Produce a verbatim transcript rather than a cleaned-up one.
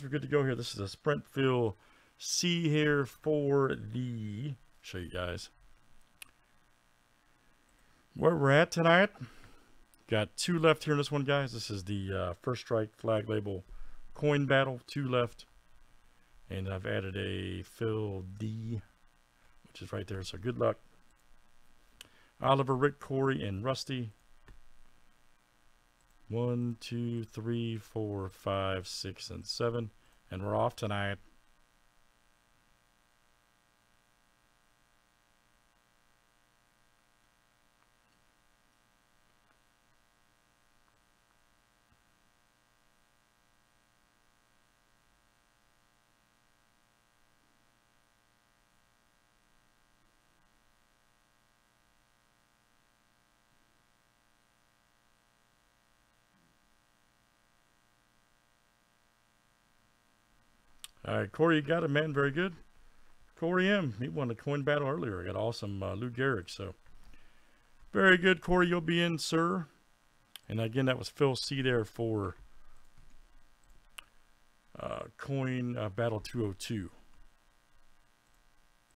We're good to go here. This is a sprint fill C here for the show you guys where we're at tonight. Got two left here in this one, guys. This is the uh, first strike flag label coin battle, two left, and I've added a fill D, which is right there. So good luck, Oliver, Rick, Corey, and Rusty. One, two, three, four, five, six, and seven. And we're off tonight. All right, Corey, you got it, man. Very good. Corey M, he won the coin battle earlier. I got awesome uh, Lou Gehrig. So very good, Corey. You'll be in, sir. And again, that was Phil C there for uh, coin uh, battle two oh two.